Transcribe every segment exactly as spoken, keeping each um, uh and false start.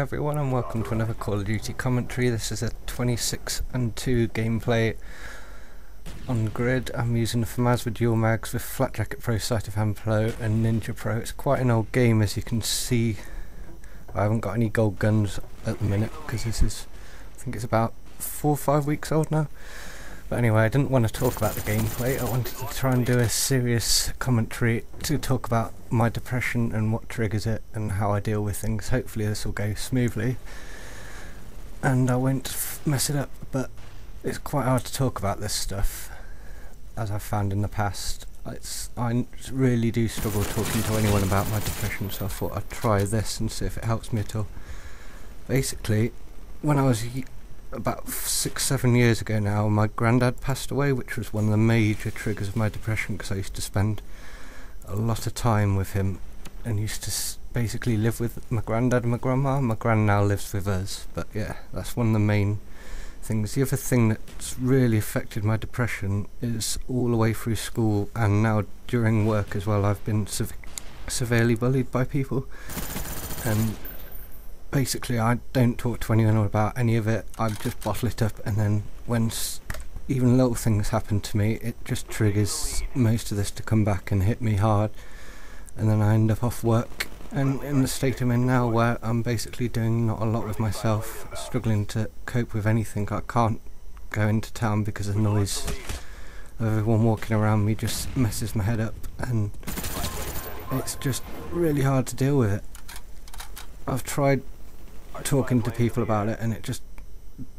Hello everyone and welcome to another Call of Duty commentary. This is a twenty-six and two gameplay on grid. I'm using the FAMAS with dual mags with Flat Jacket Pro, Sight of Hand Pro and Ninja Pro. It's quite an old game, as you can see. I haven't got any gold guns at the minute because this is, I think it's about four or five weeks old now. But anyway, I didn't want to talk about the gameplay. I wanted to try and do a serious commentary to talk about my depression and what triggers it and how I deal with things. Hopefully this will go smoothly and I won't mess it up, but it's quite hard to talk about this stuff, as I've found in the past. It's, I really do struggle talking to anyone about my depression, so I thought I'd try this and see if it helps me at all. Basically, when I was about six, seven years ago now, my granddad passed away, which was one of the major triggers of my depression, because I used to spend a lot of time with him and used to s basically live with my granddad and my grandma. My gran now lives with us, but yeah, that's one of the main things. The other thing that's really affected my depression is all the way through school and now during work as well. I've been sev severely bullied by people, and basically I don't talk to anyone about any of it. I just bottle it up, and then when s even little things happen to me, it just triggers most of this to come back and hit me hard, and then I end up off work and in the state I'm in now, where I'm basically doing not a lot with myself, struggling to cope with anything. I can't go into town because the noise of everyone walking around me just messes my head up, and it's just really hard to deal with it. I've tried talking to people about it and it just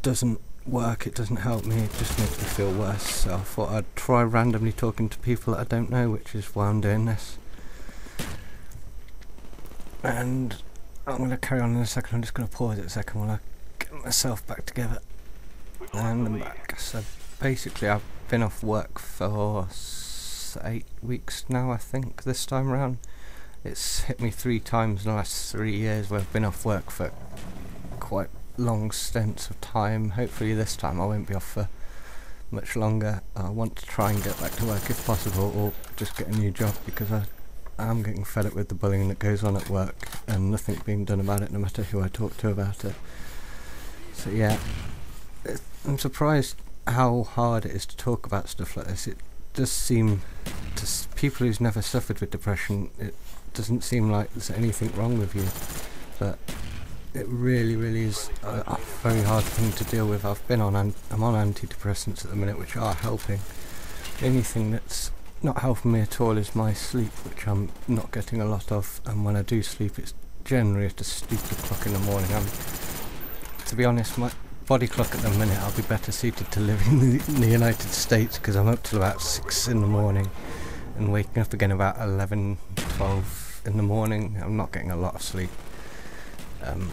doesn't work. It doesn't help me, it just makes me feel worse. So I thought I'd try randomly talking to people that I don't know, which is why I'm doing this. And I'm going to carry on in a second. I'm just going to pause it a second while I get myself back together. And I'm back. So basically I've been off work for eight weeks now, I think, this time around. It's hit me three times in the last three years where I've been off work for quite long stints of time. Hopefully this time I won't be off for much longer. I want to try and get back to work if possible, or just get a new job, because I am getting fed up with the bullying that goes on at work and nothing being done about it, no matter who I talk to about it. So yeah, I'm surprised how hard it is to talk about stuff like this. It does seem to s people who's never suffered with depression, it doesn't seem like there's anything wrong with you, but it really really is a, a very hard thing to deal with. I've been on an I'm on antidepressants at the minute, which are helping. The only thing that's not helping me at all is my sleep, which I'm not getting a lot of, and when I do sleep it's generally at a stupid o'clock in the morning. I'm, to be honest, my body clock at the minute, I'll be better suited to live in the, in the United States, because I'm up till about six in the morning and waking up again about eleven, twelve in the morning. I'm not getting a lot of sleep. Um,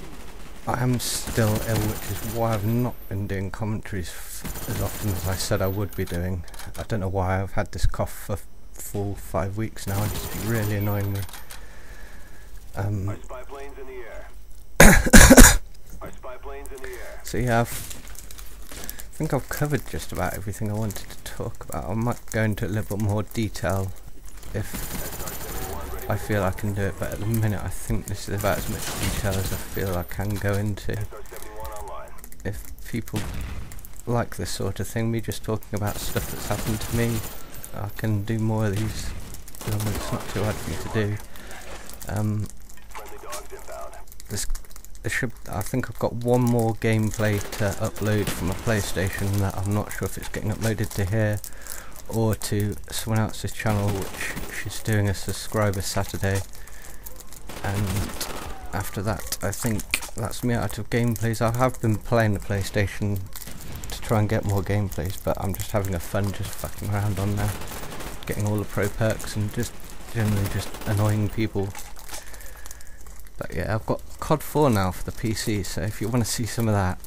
I am still ill, which is why I've not been doing commentaries f as often as I said I would be doing. I don't know why. I've had this cough for four, five weeks now. It's just really annoying me. Um, Our spy plane's in the air. Our spy plane's in the air. So yeah, I've, I think I've covered just about everything I wanted to talk about. I might go into a little bit more detail if I feel I can do it, but at the minute I think this is about as much detail as I feel I can go into. If people like this sort of thing, me just talking about stuff that's happened to me, I can do more of these. It's not too hard for me to do. Um, this Should, I think I've got one more gameplay to upload from a PlayStation that I'm not sure if it's getting uploaded to here or to someone else's channel, which she's doing a subscriber Saturday, and after that I think that's me out of gameplays. I have been playing the PlayStation to try and get more gameplays, but I'm just having a fun just fucking around on there, getting all the pro perks and just generally just annoying people. But yeah, I've got COD four now for the P C, so if you want to see some of that,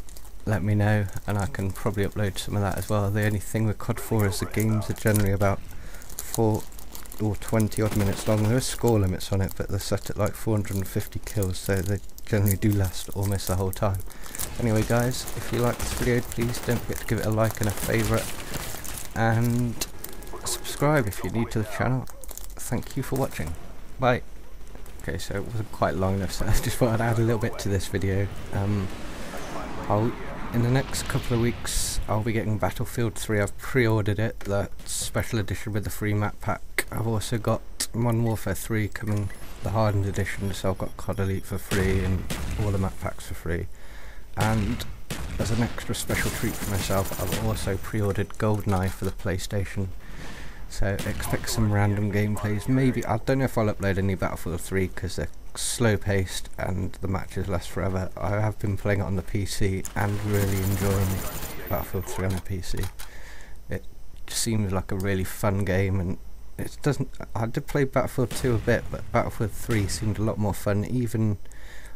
let me know, and I can probably upload some of that as well. The only thing with COD four is the games are generally about four or twenty odd minutes long. There are score limits on it, but they're set at like four hundred fifty kills, so they generally do last almost the whole time. Anyway guys, if you like this video, please don't forget to give it a like and a favourite, and subscribe if you're new to the channel. Thank you for watching. Bye. Okay, so it wasn't quite long enough, so I just thought I'd add a little bit to this video. Um, I'll, in the next couple of weeks I'll be getting Battlefield three, I've pre-ordered it, that's special edition with the free map pack. I've also got Modern Warfare three coming, the hardened edition, so I've got Cod Elite for free and all the map packs for free. And as an extra special treat for myself, I've also pre-ordered GoldenEye for the PlayStation. So expect some random gameplays, maybe, I don't know if I'll upload any Battlefield three because they're slow paced and the matches last forever. I have been playing it on the P C and really enjoying Battlefield three on the P C. It seems like a really fun game, and it doesn't, I did play Battlefield two a bit, but Battlefield three seemed a lot more fun, even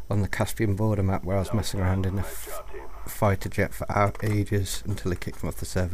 on the Caspian border map where I was messing around in a f fighter jet for hours, ages until it kicked me off the server.